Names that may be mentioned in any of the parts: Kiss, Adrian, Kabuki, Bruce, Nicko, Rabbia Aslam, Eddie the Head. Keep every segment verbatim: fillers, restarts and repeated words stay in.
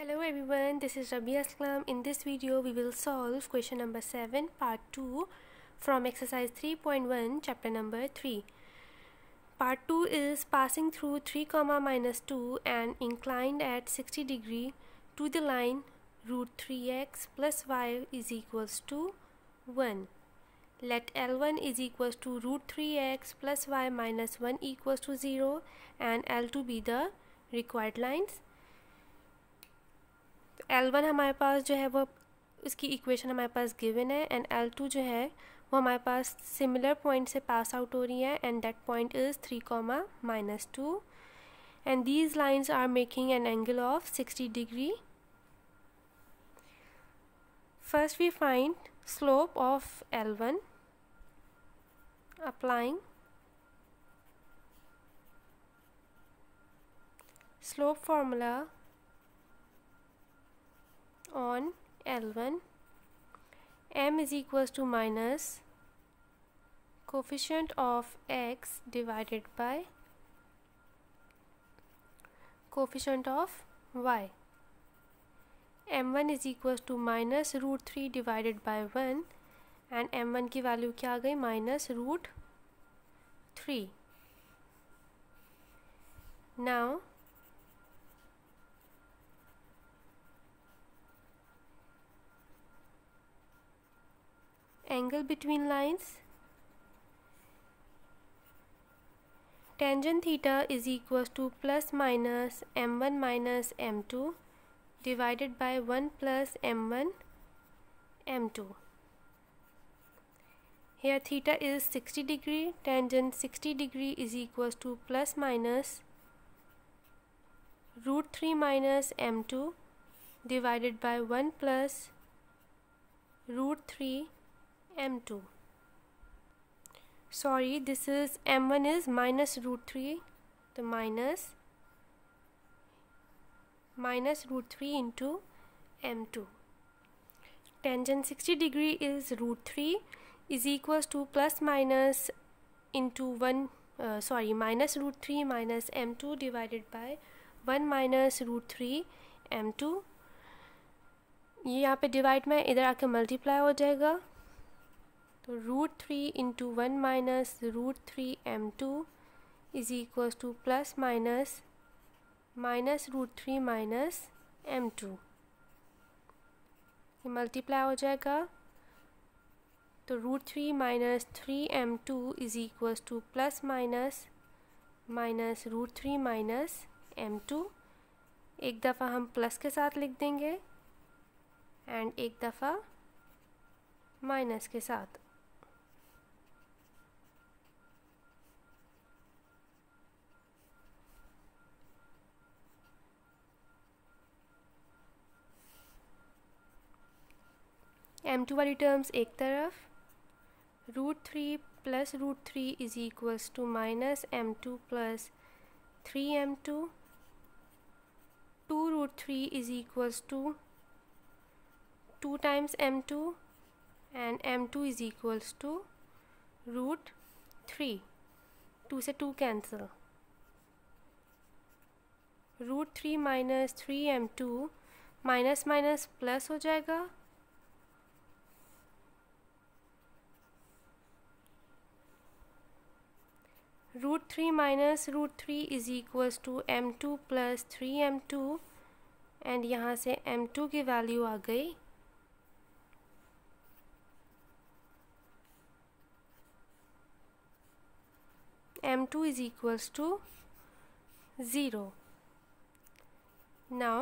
Hello everyone, this is Rabbia Aslam. In this video we will solve question number seven part two from exercise three point one chapter number three. Part two is passing through three comma minus two and inclined at sixty degree to the line root three x plus y is equals to one. Let L one is equals to root three x plus y minus one equals to zero and L two be the required lines. L one हमारे पास जो है वो उसकी equation हमारे पास given है and L two जो है वो हमारे पास सिमिलर पॉइंट से पास आउट हो रही है and that point is three comma minus two and these lines are making an angle of sixty degree. First we find slope of L one applying slope formula on L one. M is equals to minus coefficient of x divided by coefficient of y. M one is equals to minus root three divided by one and M one की value क्या आ गई minus root three. Now angle between lines tangent theta is equals to plus minus m one minus m two divided by one plus m one m two. Here theta is sixty degree, tangent sixty degree is equals to plus minus root three minus m two divided by one plus root three m two. Sorry, this is m one is minus root three, the minus minus root three into m two. Tangent sixty degree is root three is equals to plus minus into one uh, sorry minus root three minus m two divided by one minus root three m two. ये यहाँ पे divide में इधर आके multiply हो जाएगा root three into one minus root three M two is equals to plus minus minus root three minus M two. ये multiply हो जाएगा तो root three minus three M two is equals to plus minus minus root three minus M two. एक दफ़ा हम plus के साथ लिख देंगे एंड एक दफ़ा माइनस के साथ. m टू वाली टर्म्स एक तरफ root three plus root three is equals to minus M two plus three M two two root three is equals to two times M two and m two is equals to root three. Two से two cancel root three minus three M two minus minus plus हो जाएगा root three minus root three is equals to M two plus three M two and यहाँ से M to की value आ गई m two is equals to zero. Now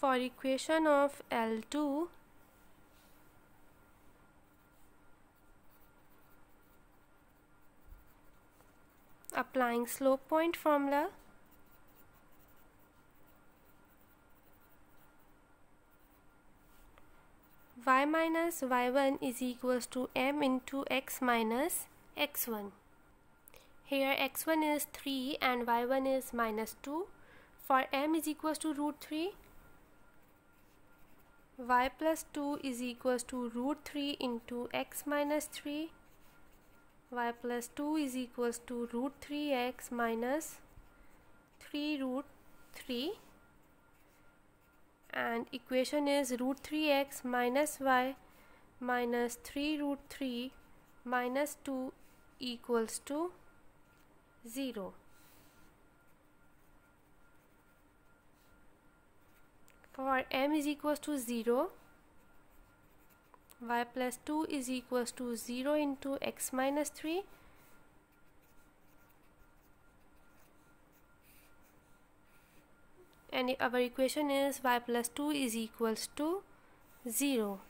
for equation of L two, applying slope point formula y minus y one is equals to m into x minus x one. Here x one is three and y one is minus two. For m is equals to root three, y plus two is equals to root three into x minus three. Y plus two is equals to root three x minus three root three, and equation is root three x minus y minus three root three minus two equals to zero. For m is equals to zero, y plus two is equals to zero into x minus three, and our equation is y plus two is equals to zero.